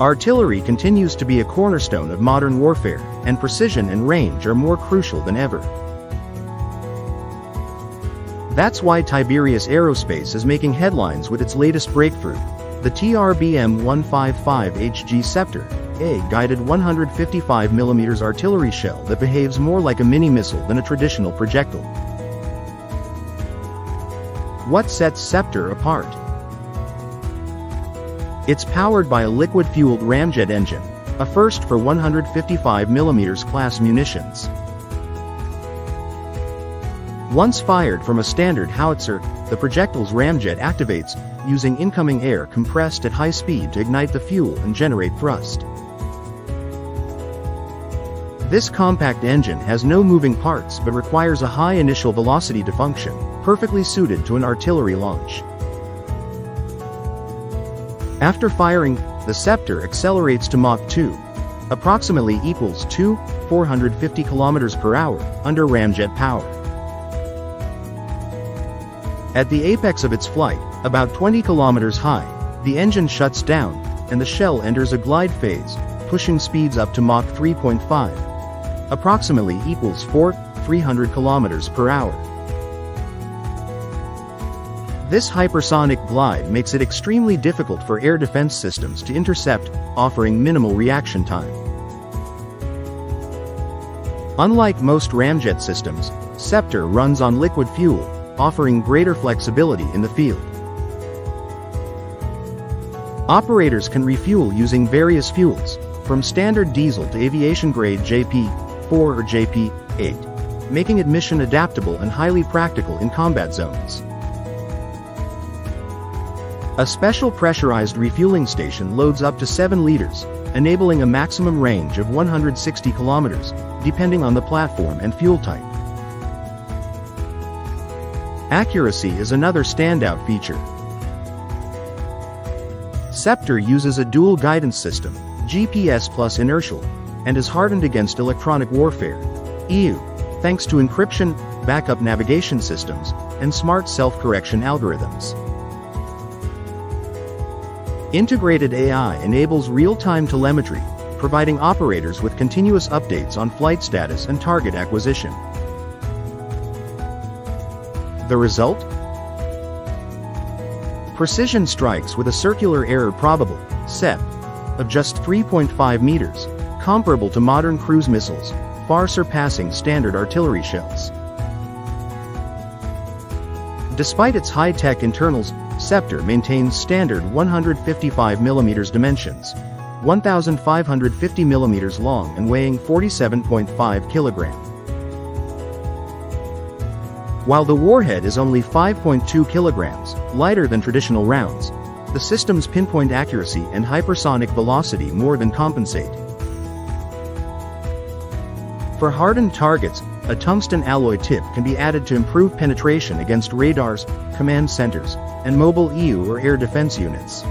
Artillery continues to be a cornerstone of modern warfare, and precision and range are more crucial than ever. That's why Tiberius Aerospace is making headlines with its latest breakthrough, the TRBM-155HG SCEPTRE, a guided 155mm artillery shell that behaves more like a mini-missile than a traditional projectile. What sets SCEPTRE apart? It's powered by a liquid-fueled ramjet engine, a first for 155mm class munitions. Once fired from a standard howitzer, the projectile's ramjet activates, using incoming air compressed at high speed to ignite the fuel and generate thrust. This compact engine has no moving parts but requires a high initial velocity to function, perfectly suited to an artillery launch. After firing, the SCEPTRE accelerates to Mach 2, approximately equals 450 km/h, under ramjet power. At the apex of its flight, about 20 kilometers high, the engine shuts down, and the shell enters a glide phase, pushing speeds up to Mach 3.5, approximately equals 300 km/h. This hypersonic glide makes it extremely difficult for air defense systems to intercept, offering minimal reaction time. Unlike most ramjet systems, SCEPTRE runs on liquid fuel, offering greater flexibility in the field. Operators can refuel using various fuels, from standard diesel to aviation-grade JP-4 or JP-8, making it mission-adaptable and highly practical in combat zones. A special pressurized refueling station loads up to 7 liters, enabling a maximum range of 160 kilometers, depending on the platform and fuel type. Accuracy is another standout feature. SCEPTRE uses a dual guidance system, GPS plus inertial, and is hardened against electronic warfare, EW, thanks to encryption, backup navigation systems, and smart self-correction algorithms. Integrated AI enables real-time telemetry, providing operators with continuous updates on flight status and target acquisition. The result? Precision strikes with a circular error probable, SEP, of just 3.5 meters, comparable to modern cruise missiles, far surpassing standard artillery shells. Despite its high-tech internals, SCEPTRE maintains standard 155mm dimensions, 1,550mm long and weighing 47.5 kilograms. While the warhead is only 5.2 kilograms, lighter than traditional rounds, the system's pinpoint accuracy and hypersonic velocity more than compensate. For hardened targets, a tungsten alloy tip can be added to improve penetration against radars, command centers, and mobile EW or air defense units.